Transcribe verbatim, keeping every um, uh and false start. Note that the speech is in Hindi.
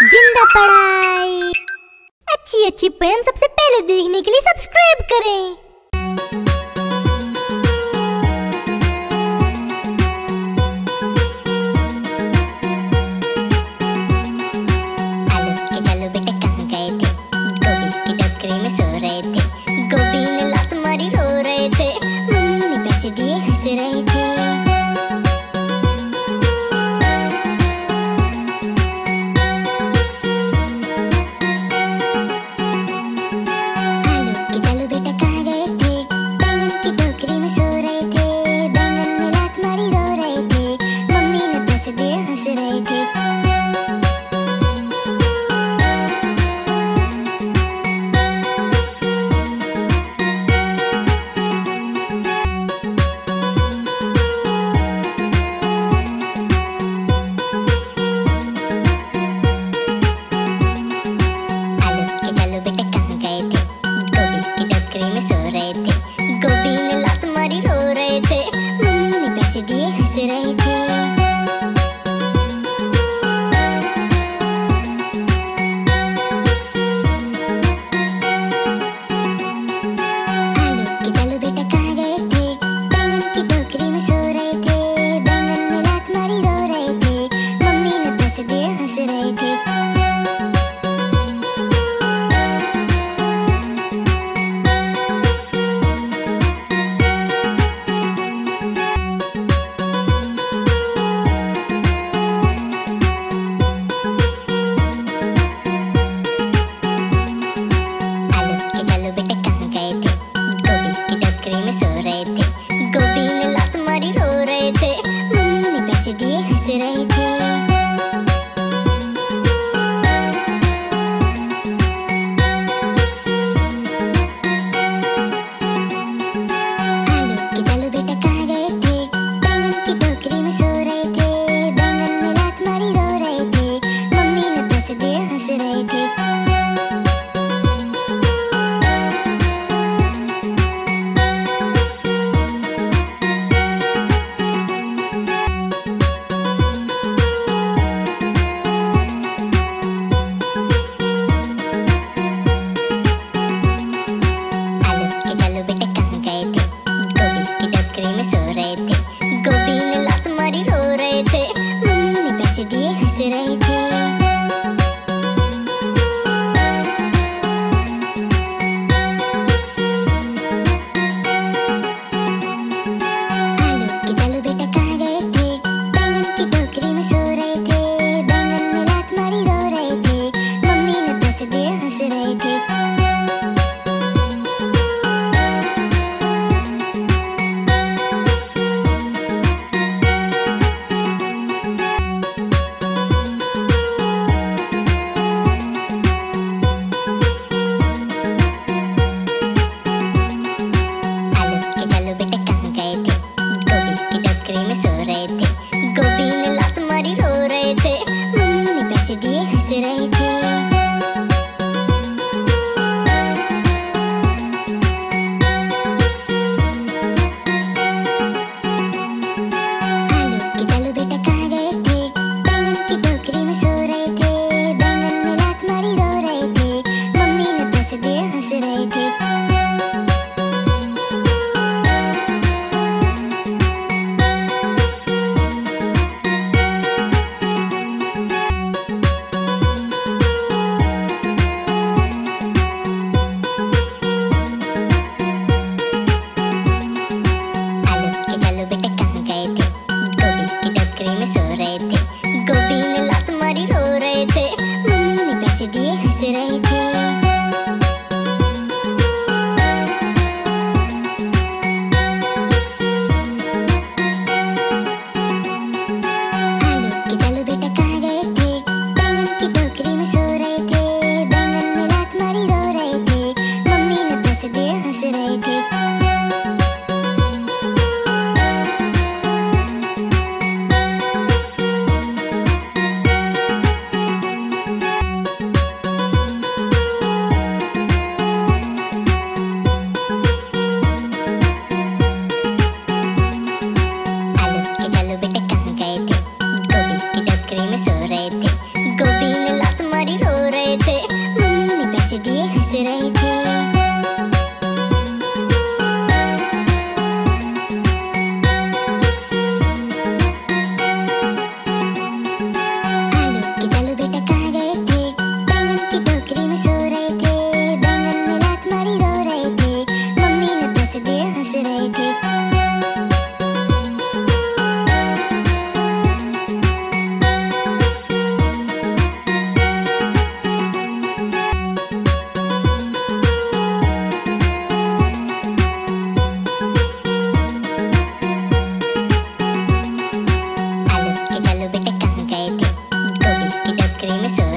जिंदा पढ़ाई। अच्छी अच्छी पोएम सबसे पहले देखने के लिए सब्सक्राइब करें। में।